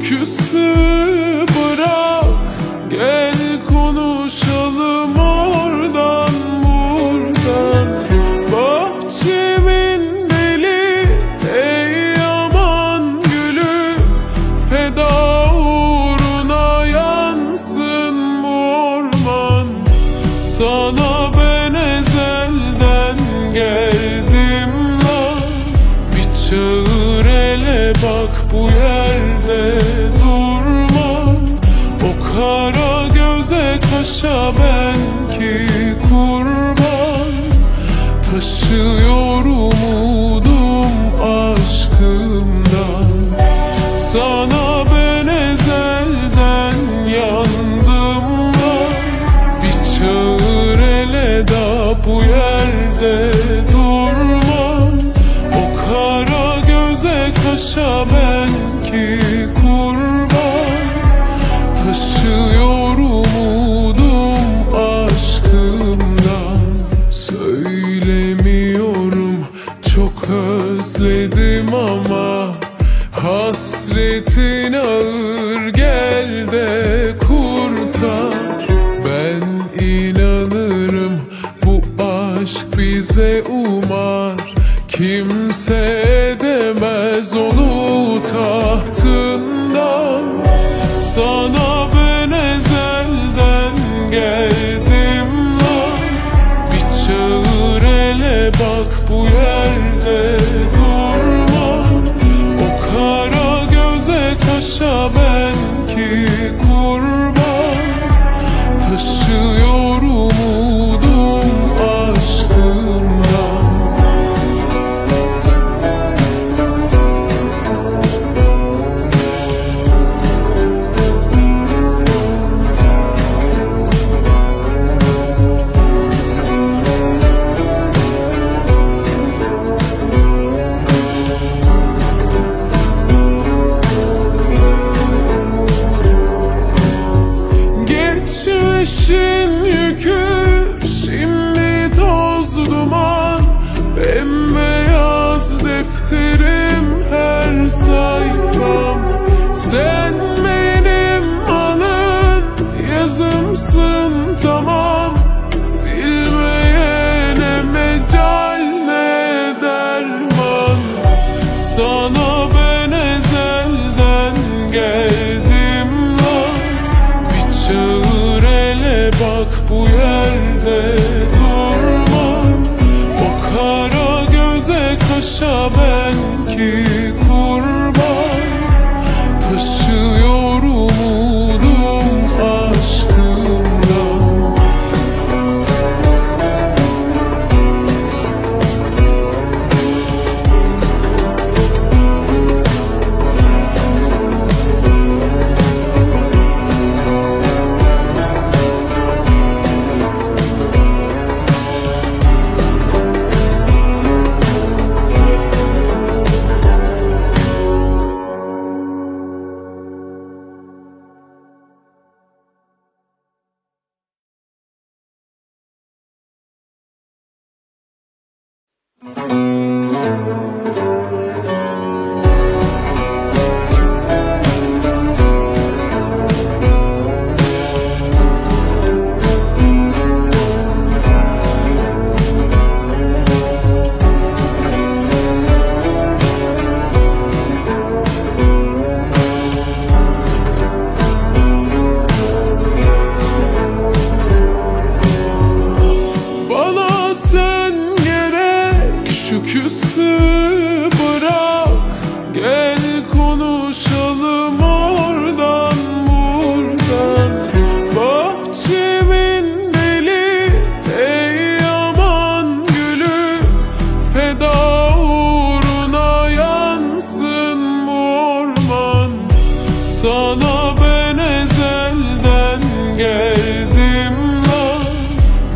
Küsü bırak, gel konuşalım oradan buradan. Bahçemin deli ey aman gülü, feda uğruna yansın bu orman. Sana ben ezelden geldim lan, bir çağır ele bak bu yerde. Taşa ben ki kurban, taşıyor umudum aşkımdan. Sana ben ezelden yandım var, bir çağır ele da bu yerde durma. O kara göze kaşa ben ki kurban, taşıyor umudum özledim ama hasretin ağır, gel de kurtar. Ben inanırım bu aşk bize umar, kimse edemez onu tahtından. Sana ben ezelden geldim lan, bir çağır ele bak bu yerde taşa ben ki kurban, taşıyor umudum aşkımdan. Geçmişin yükü şimdi toz duman, bembeyaz defterim her sayfam. Sen benim alın yazımsın tamam, silmeye ne mecal ne derman. Sana ben ezelden geldim lan, bir çağır bak bu yerde durma. O kara göze kaşa ben ki kurban, taşıyor umudum aşkımdan. Küsü bırak, gel konuşalım oradan buradan. Bahçemin deli ey aman gülü, feda uğruna yansın bu orman. Sana ben ezelden geldim lan.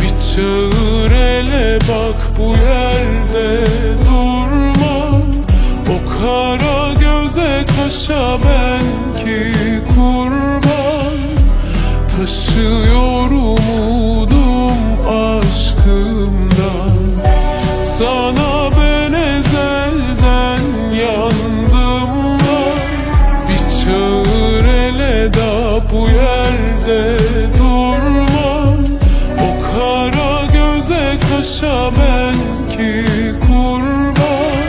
Bir çağır ele bak, bu yerde durma. O kara göze kaşa ben ki kurban. Taşıyor umudum aşkımdan. Sana ben ezelden yandım lan. Bir çağır ele da bu yerde durmam. O kara göze kaşa ben ki kurban.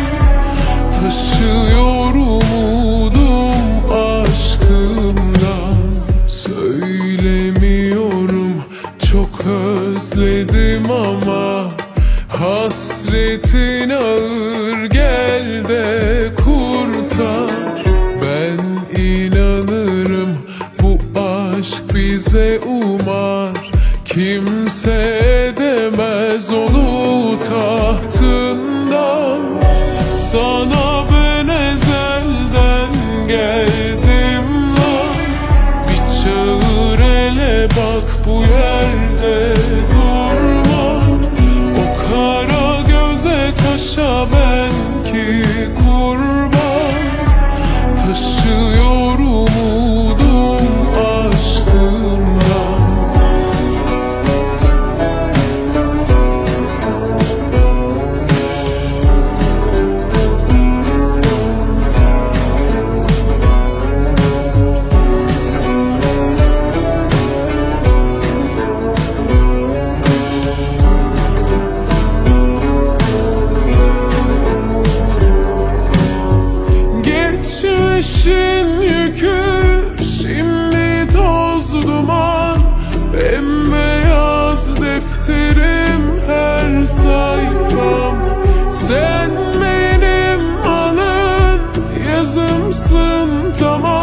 Taşıyor umudum aşkımdan. Söylemiyorum, çok özledim ama hasretin ağır, gel de kurtar. Ben inanırım bu aşk bize umar. Kimse edemez onu tahtından. Sana ben ezelden geldim lan. Bir çağır ele bak, bu yerde ben ki kurban. Taşıyor umudum aşkımdan. Geçmişin yükü şimdi toz duman. Bembeyaz defterim her sayfam. Sen benim alın yazımsın tamam.